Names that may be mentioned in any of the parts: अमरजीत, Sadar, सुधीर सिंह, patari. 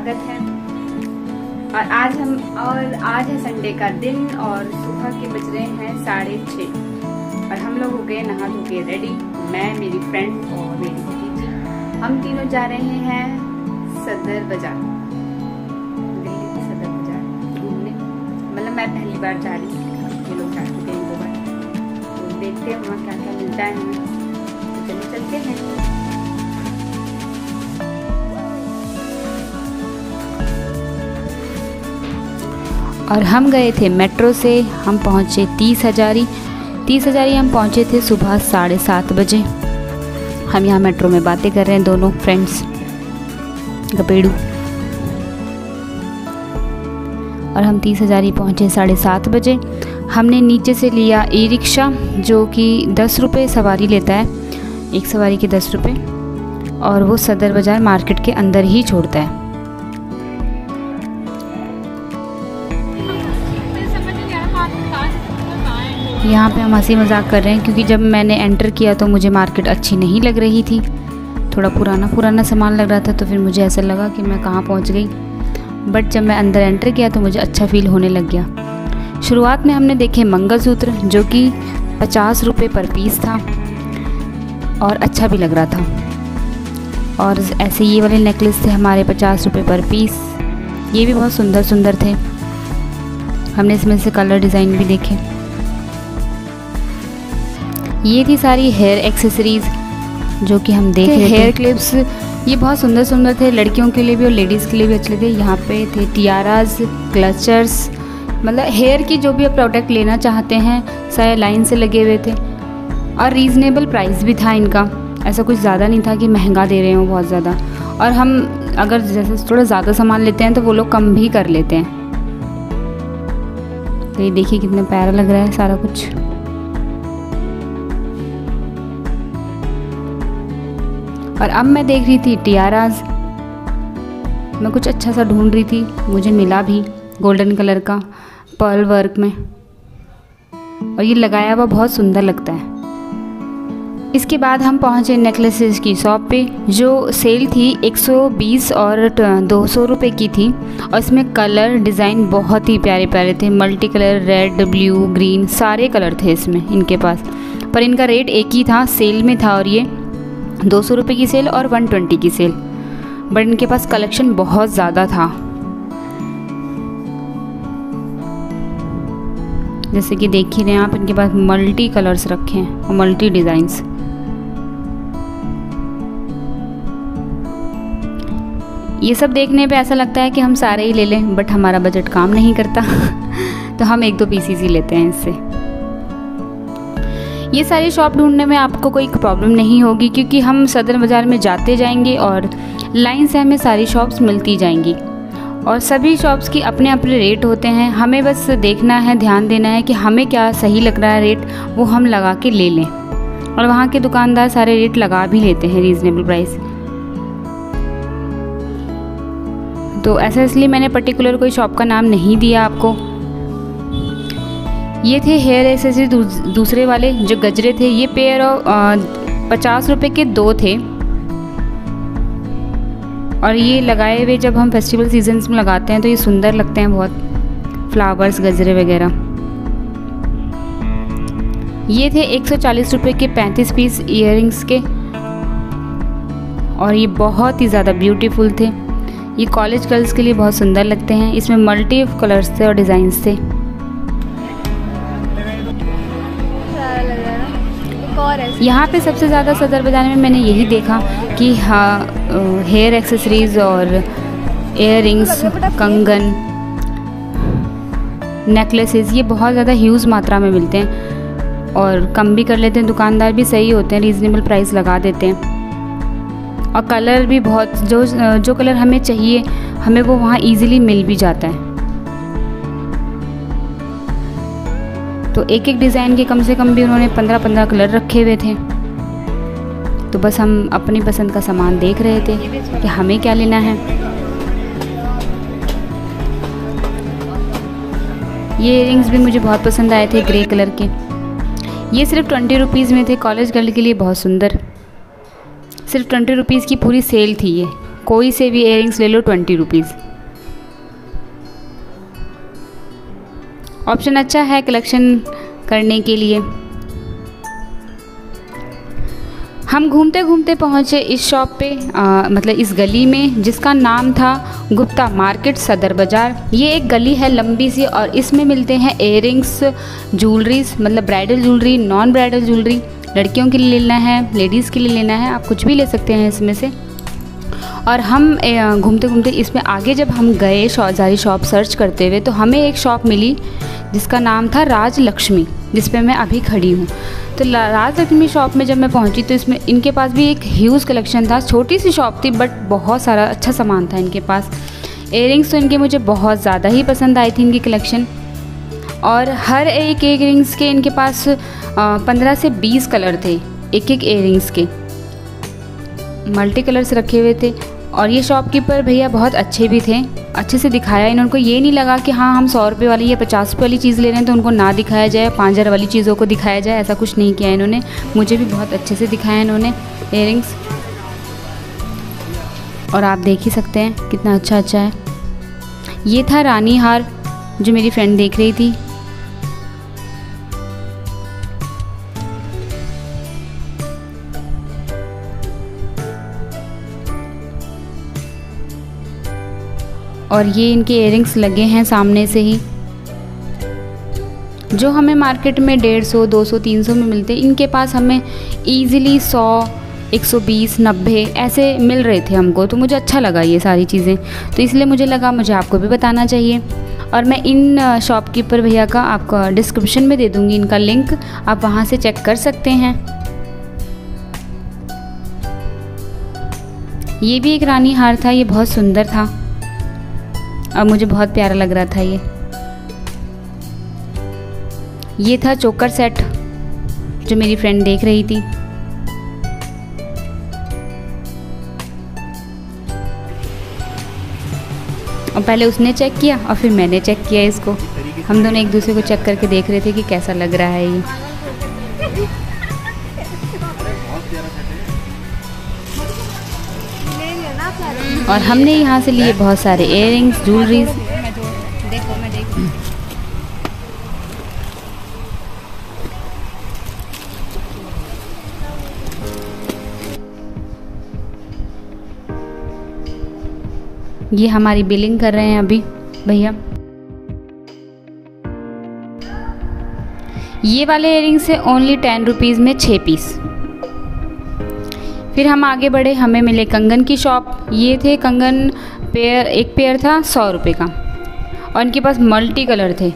स्वागत है। और आज है संडे का दिन और सुबह के बज रहे हैं 6:30 और हम लोग हो गए नहा धो के रेडी। मैं, मेरी फ्रेंड और मेरी भतीजी, हम तीनों जा रहे हैं सदर बाजार, दिल्ली के सदर बाजार घूमने। मतलब मैं पहली बार जा रही हूँ, ये लोग जा चुके हैं दो बार। तो देखते हैं वहाँ क्या क्या मिलता है हमें। तो चलिए चलते हैं। और हम गए थे मेट्रो से, हम पहुँचे 30 हजारी। हम पहुँचे थे सुबह 7:30 बजे। हम यहाँ मेट्रो में बातें कर रहे हैं दोनों फ्रेंड्स गपेड़ू। और हम 30 हजारी पहुँचे 7:30 बजे। हमने नीचे से लिया ई रिक्शा, जो कि 10 रुपये सवारी लेता है, एक सवारी के 10 रुपये, और वो सदर बाज़ार मार्केट के अंदर ही छोड़ता है। यहाँ पे हम हंसी मजाक कर रहे हैं क्योंकि जब मैंने एंटर किया तो मुझे मार्केट अच्छी नहीं लग रही थी, थोड़ा पुराना सामान लग रहा था। तो फिर मुझे ऐसा लगा कि मैं कहाँ पहुँच गई, बट जब मैं अंदर एंटर किया तो मुझे अच्छा फील होने लग गया। शुरुआत में हमने देखे मंगलसूत्र, जो कि 50 रुपये पर पीस था और अच्छा भी लग रहा था। और ऐसे ये वाले नेकलेस थे हमारे 50 रुपये पर पीस, ये भी बहुत सुंदर थे। हमने इसमें से कलर डिज़ाइन भी देखे। ये थी सारी हेयर एक्सेसरीज जो कि हम देख रहे थे। हेयर क्लिप्स ये बहुत सुंदर थे, लड़कियों के लिए भी और लेडीज़ के लिए भी अच्छे थे। यहाँ पे थे टियाराज, क्लचर्स, मतलब हेयर की जो भी आप प्रोडक्ट लेना चाहते हैं सारे लाइन से लगे हुए थे। और रीज़नेबल प्राइस भी था इनका, ऐसा कुछ ज़्यादा नहीं था कि महंगा दे रहे हों बहुत ज़्यादा। और हम अगर जैसे थोड़ा ज़्यादा सामान लेते हैं तो वो लोग कम भी कर लेते हैं। तो ये देखिए कितना प्यारा लग रहा है सारा कुछ। और अब मैं देख रही थी टियाराज, मैं कुछ अच्छा सा ढूंढ रही थी, मुझे मिला भी गोल्डन कलर का पर्ल वर्क में, और ये लगाया हुआ बहुत सुंदर लगता है। इसके बाद हम पहुंचे नेकलेसेस की शॉप पे, जो सेल थी 120 और 200 रुपये की थी। और इसमें कलर डिज़ाइन बहुत ही प्यारे थे, multi colour, red, blue, green, सारे कलर थे इसमें इनके पास। पर इनका रेट एक ही था, सेल में था। और ये 200 रुपये की सेल और 120 की सेल, बट इनके पास कलेक्शन बहुत ज़्यादा था। जैसे कि देख ही रहे हैं आप, इनके पास मल्टी कलर्स रखे हैं और मल्टी डिज़ाइंस। ये सब देखने पे ऐसा लगता है कि हम सारे ही ले लें, बट हमारा बजट काम नहीं करता तो हम 1-2 पीसीज ही लेते हैं इससे। ये सारी शॉप ढूंढने में आपको कोई प्रॉब्लम नहीं होगी क्योंकि हम सदर बाज़ार में जाते जाएंगे और लाइन से हमें सारी शॉप्स मिलती जाएंगी। और सभी शॉप्स की अपने अपने रेट होते हैं, हमें बस देखना है, ध्यान देना है कि हमें क्या सही लग रहा है रेट, वो हम लगा के ले लें। और वहाँ के दुकानदार सारे रेट लगा भी लेते हैं रीज़नेबल प्राइस। तो ऐसा इसलिए मैंने पर्टिकुलर कोई शॉप का नाम नहीं दिया आपको। ये थे हेयर एक्सेसरी, दूसरे वाले जो गजरे थे, ये पेयर और 50 रुपये के 2 थे। और ये लगाए हुए जब हम फेस्टिवल सीजन्स में लगाते हैं तो ये सुंदर लगते हैं बहुत, फ्लावर्स, गजरे वगैरह। ये थे 140 रुपये के 35 पीस ईयरिंग्स के, और ये बहुत ही ज़्यादा ब्यूटीफुल थे। ये कॉलेज गर्ल्स के लिए बहुत सुंदर लगते हैं, इसमें मल्टी कलर्स थे और डिज़ाइंस थे। यहाँ पे सबसे ज़्यादा सदर बाज़ार में मैंने यही देखा कि हाँ, हेयर एक्सेसरीज और इयररिंग्स, कंगन, नेकलेसेस, ये बहुत ज़्यादा ह्यूज मात्रा में मिलते हैं। और कम भी कर लेते हैं, दुकानदार भी सही होते हैं, रीज़नेबल प्राइस लगा देते हैं। और कलर भी बहुत, जो कलर हमें चाहिए हमें वो वहाँ ईज़िली मिल भी जाता है। तो एक डिज़ाइन के कम से कम भी उन्होंने 15-15 कलर रखे हुए थे। तो बस हम अपनी पसंद का सामान देख रहे थे कि हमें क्या लेना है। ये इयररिंग्स भी मुझे बहुत पसंद आए थे, ग्रे कलर के। ये सिर्फ 20 रुपीज़ में थे, कॉलेज गर्ल के लिए बहुत सुंदर। सिर्फ 20 रुपीज़ की पूरी सेल थी, ये कोई से भी इयररिंग्स ले लो 20 रुपीज़। ऑप्शन अच्छा है कलेक्शन करने के लिए। हम घूमते घूमते पहुँचे इस शॉप पे, मतलब इस गली में, जिसका नाम था गुप्ता मार्केट सदर बाज़ार। ये एक गली है लंबी सी और इसमें मिलते हैं इयररिंग्स, ज्वेलरीज, मतलब bridal jewellery, non bridal jewellery, लड़कियों के लिए लेना है, लेडीज़ के लिए लेना है, आप कुछ भी ले सकते हैं इसमें से। और हम घूमते घूमते इसमें आगे जब हम गए सारी शॉप सर्च करते हुए, तो हमें एक शॉप मिली जिसका नाम था राज लक्ष्मी, जिस पे मैं अभी खड़ी हूँ। तो राज लक्ष्मी शॉप में जब मैं पहुँची तो इसमें इनके पास भी एक ह्यूज कलेक्शन था। छोटी सी शॉप थी बट बहुत सारा अच्छा सामान था इनके पास। इयररिंग्स तो इनके मुझे बहुत ज़्यादा ही पसंद आई थी इनकी कलेक्शन, और हर एक इयररिंग्स के इनके पास 15 से 20 कलर थे एक एक इयररिंग्स के, मल्टी कलर्स रखे हुए थे। और ये शॉपकीपर भैया बहुत अच्छे भी थे, अच्छे से दिखाया इन्होंने को। ये नहीं लगा कि हाँ हम 100 रुपये वाली या 50 रुपये वाली चीज़ ले रहे हैं तो उनको ना दिखाया जाए, 5,000 वाली चीज़ों को दिखाया जाए, ऐसा कुछ नहीं किया इन्होंने। मुझे भी बहुत अच्छे से दिखाया इन्होंने इयररिंग्स, और आप देख ही सकते हैं कितना अच्छा अच्छा है। ये था रानी हार जो मेरी फ्रेंड देख रही थी। और ये इनके इयररिंग्स लगे हैं सामने से ही, जो हमें मार्केट में 150, 200, 300 में मिलते, इनके पास हमें ईज़िली 100, 120, 90 ऐसे मिल रहे थे हमको। तो मुझे अच्छा लगा ये सारी चीज़ें, तो इसलिए मुझे लगा मुझे आपको भी बताना चाहिए। और मैं इन शॉपकीपर भैया का आपका डिस्क्रिप्शन में दे दूँगी इनका लिंक, आप वहाँ से चेक कर सकते हैं। ये भी एक रानी हार था, ये बहुत सुंदर था और मुझे बहुत प्यारा लग रहा था ये। ये था चोकर सेट जो मेरी फ्रेंड देख रही थी। और पहले उसने चेक किया और फिर मैंने चेक किया इसको, हम दोनों एक दूसरे को चेक करके देख रहे थे कि कैसा लग रहा है ये। और हमने यहाँ से लिए बहुत सारे इयररिंग्स, ज्वेलरीज। ये हमारी बिलिंग कर रहे हैं अभी भैया। ये वाले इयररिंग्स है ओनली 10 रुपीज़ में 6 पीस। फिर हम आगे बढ़े, हमें मिले कंगन की शॉप। ये थे कंगन पेयर, एक पेयर था 100 रुपये का और इनके पास मल्टी कलर थे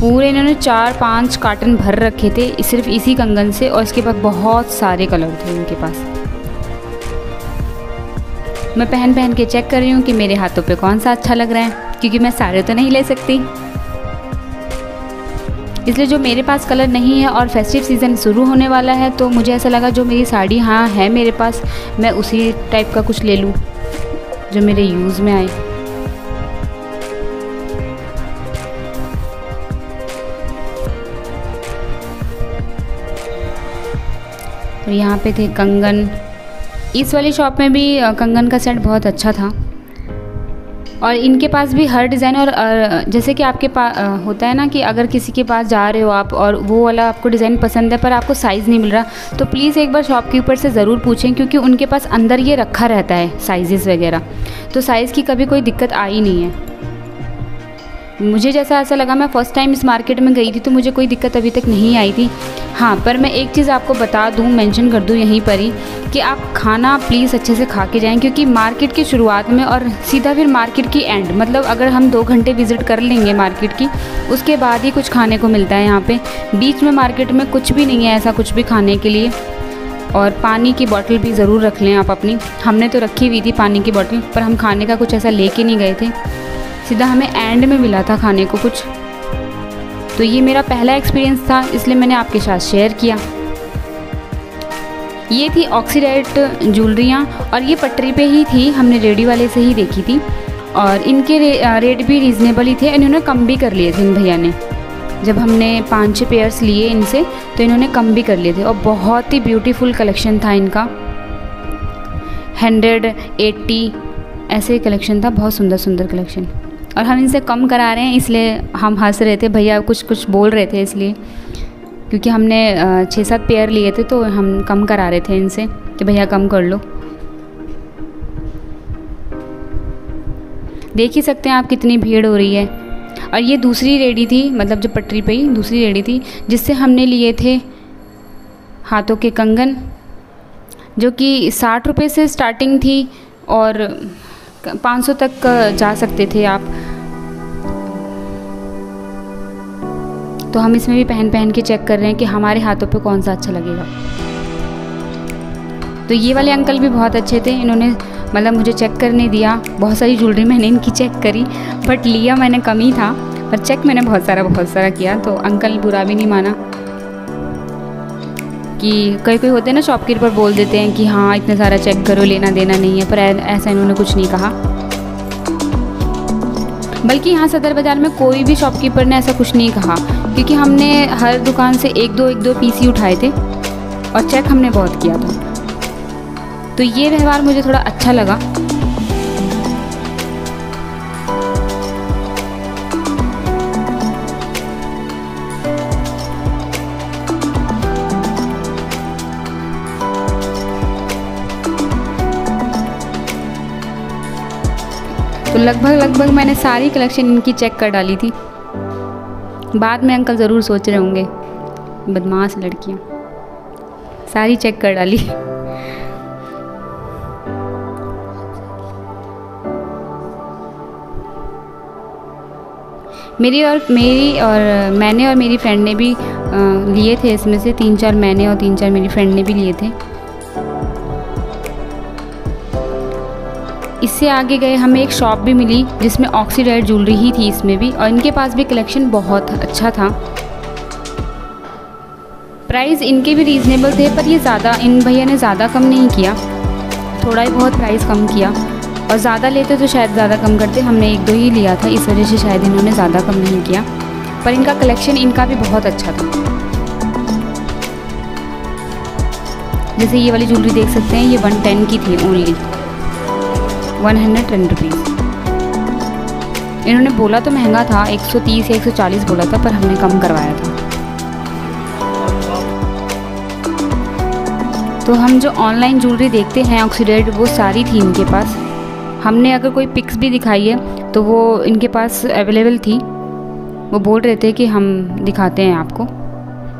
पूरे। इन्होंने 4-5 कार्टन भर रखे थे सिर्फ इसी कंगन से, और इसके पास बहुत सारे कलर थे इनके पास। मैं पहन पहन के चेक कर रही हूँ कि मेरे हाथों पे कौन सा अच्छा लग रहा है, क्योंकि मैं सारे तो नहीं ले सकती, इसलिए जो मेरे पास कलर नहीं है और फेस्टिव सीज़न शुरू होने वाला है, तो मुझे ऐसा लगा जो मेरी साड़ी हाँ है मेरे पास, मैं उसी टाइप का कुछ ले लूँ जो मेरे यूज़ में आए। और यहाँ पे थे कंगन। इस वाली शॉप में भी कंगन का सेट बहुत अच्छा था, और इनके पास भी हर डिज़ाइन, और जैसे कि आपके पास होता है ना कि अगर किसी के पास जा रहे हो आप और वो वाला आपको डिज़ाइन पसंद है पर आपको साइज़ नहीं मिल रहा, तो प्लीज़ एक बार शॉपकीपर से ज़रूर पूछें, क्योंकि उनके पास अंदर ये रखा रहता है साइज़ेस वगैरह, तो साइज़ की कभी कोई दिक्कत आई नहीं है। मुझे जैसा ऐसा लगा, मैं फ़र्स्ट टाइम इस मार्केट में गई थी तो मुझे कोई दिक्कत अभी तक नहीं आई थी। हाँ, पर मैं एक चीज़ आपको बता दूँ, मेंशन कर दूँ यहीं पर ही, कि आप खाना प्लीज़ अच्छे से खा के जाएं, क्योंकि मार्केट की शुरुआत में और सीधा फिर मार्केट की एंड, मतलब अगर हम 2 घंटे विज़िट कर लेंगे मार्केट की, उसके बाद ही कुछ खाने को मिलता है यहाँ पर। बीच में मार्केट में कुछ भी नहीं है ऐसा कुछ भी खाने के लिए। और पानी की बॉटल भी ज़रूर रख लें आप अपनी, हमने तो रखी हुई थी पानी की बॉटल, पर हम खाने का कुछ ऐसा ले के नहीं गए थे, सीधा हमें एंड में मिला था खाने को कुछ। तो ये मेरा पहला एक्सपीरियंस था, इसलिए मैंने आपके साथ शेयर किया। ये थी ऑक्सीडाइट ज्वेलरियाँ, और ये पटरी पे ही थी, हमने रेडी वाले से ही देखी थी, और इनके रेट भी रीज़नेबल ही थे। इन्होंने कम भी कर लिए थे इन भैया ने, जब हमने 5-6 पेयर्स लिए इनसे तो इन्होंने कम भी कर लिए थे। और बहुत ही ब्यूटीफुल कलेक्शन था इनका, 180 ऐसे कलेक्शन था, बहुत सुंदर सुंदर कलेक्शन। और हम इनसे कम करा रहे हैं इसलिए हम हंस रहे थे, भैया कुछ कुछ बोल रहे थे इसलिए, क्योंकि हमने 6-7 पेयर लिए थे तो हम कम करा रहे थे इनसे कि भैया कम कर लो। देख ही सकते हैं आप कितनी भीड़ हो रही है। और ये दूसरी रेडी थी, मतलब जो पटरी पे ही दूसरी रेडी थी, जिससे हमने लिए थे हाथों के कंगन, जो कि 60 रुपये से स्टार्टिंग थी और 500 तक जा सकते थे आप। तो हम इसमें भी पहन पहन के चेक कर रहे हैं कि हमारे हाथों पे कौन सा अच्छा लगेगा। तो ये वाले अंकल भी बहुत अच्छे थे, इन्होंने मतलब मुझे चेक करने दिया। बहुत सारी ज्वेलरी मैंने इनकी चेक करी, बट लिया मैंने कम ही था, पर चेक मैंने बहुत सारा किया। तो अंकल बुरा भी नहीं माना, कि कोई होते हैं ना शॉपकीपर पर बोल देते हैं कि हाँ इतना सारा चेक करो, लेना देना नहीं है, पर ऐसा इन्होंने कुछ नहीं कहा। बल्कि यहाँ सदर बाज़ार में कोई भी शॉपकीपर ने ऐसा कुछ नहीं कहा, क्योंकि हमने हर दुकान से एक दो पीस ही उठाए थे और चेक हमने बहुत किया था। तो ये व्यवहार मुझे थोड़ा अच्छा लगा। तो लगभग मैंने सारी कलेक्शन इनकी चेक कर डाली थी। बाद में अंकल ज़रूर सोच रहे होंगे बदमाश लड़कियाँ, सारी चेक कर डाली। मैंने और मेरी फ्रेंड ने भी लिए थे, इसमें से 3-4 मैंने और 3-4 मेरी फ्रेंड ने भी लिए थे। इससे आगे गए हमें एक शॉप भी मिली जिसमें ऑक्सीडाइड ज्वेलरी ही थी इसमें भी, और इनके पास भी कलेक्शन बहुत अच्छा था। प्राइस इनके भी रीज़नेबल थे, पर ये ज़्यादा इन भैया ने ज़्यादा कम नहीं किया, थोड़ा ही बहुत प्राइस कम किया। और ज़्यादा लेते तो शायद ज़्यादा कम करते, हमने 1-2 ही लिया था, इस वजह से शायद इन्होंने ज़्यादा कम नहीं किया। पर इनका कलेक्शन इनका भी बहुत अच्छा था। जैसे ये वाली ज्वेलरी देख सकते हैं, ये 110 की थी, ओनली 110 रुपीज़। इन्होंने बोला तो महंगा था, 130 या 140 बोला था, पर हमने कम करवाया था। तो हम जो ऑनलाइन ज्वेलरी देखते हैं ऑक्सीडेड, वो सारी थी इनके पास। हमने अगर कोई पिक्स भी दिखाई है तो वो इनके पास अवेलेबल थी। वो बोल रहे थे कि हम दिखाते हैं आपको,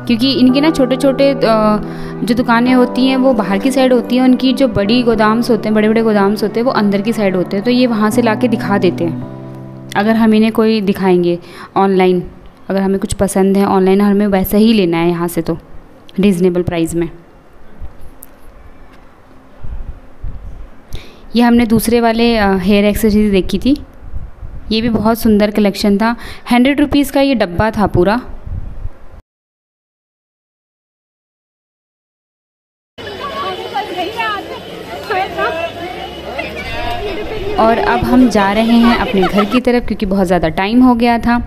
क्योंकि इनके ना छोटे छोटे जो दुकानें होती हैं वो बाहर की साइड होती हैं, उनकी जो बड़ी गोदाम्स होते हैं, बड़े बड़े गोदाम्स होते हैं, वो अंदर की साइड होते हैं। तो ये वहाँ से लाके दिखा देते हैं। अगर हम इन्हें कोई दिखाएंगे ऑनलाइन, अगर हमें कुछ पसंद है ऑनलाइन, हमें वैसा ही लेना है यहाँ से, तो रीज़नेबल प्राइस में। ये हमने दूसरे वाले हेयर एक्सेसरीज देखी थी, ये भी बहुत सुंदर कलेक्शन था। 100 रुपीज़ का ये डब्बा था पूरा। और अब हम जा रहे हैं अपने घर की तरफ, क्योंकि बहुत ज़्यादा टाइम हो गया था।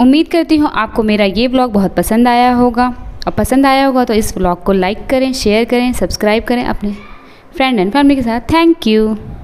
उम्मीद करती हूँ आपको मेरा ये व्लॉग बहुत पसंद आया होगा, और पसंद आया होगा तो इस व्लॉग को लाइक करें, शेयर करें, सब्सक्राइब करें अपने फ्रेंड एंड फैमिली के साथ। Thank you.